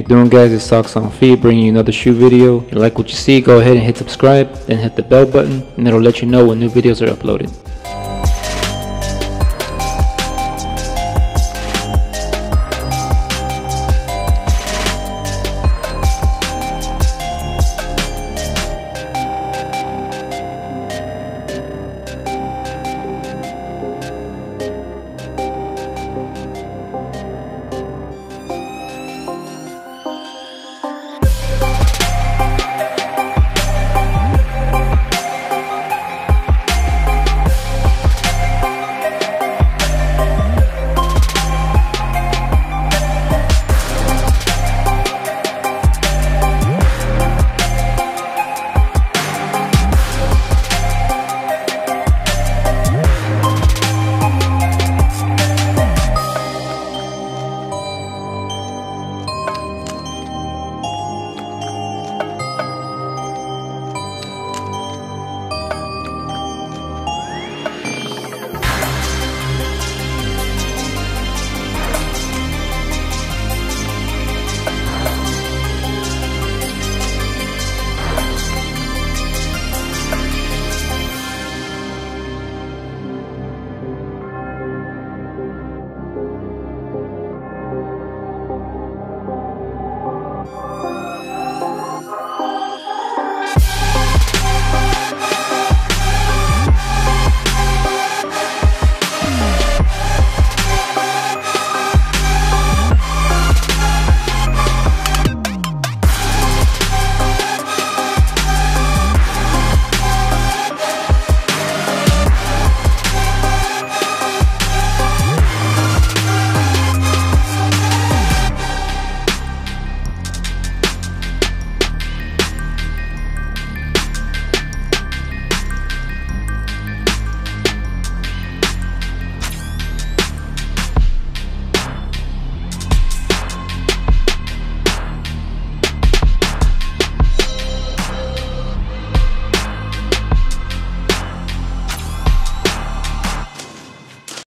you doing, guys? It's Socks on Feet bringing you another shoe video. If you like what you see, go ahead and hit subscribe, then hit the bell button, and it'll let you know when new videos are uploaded.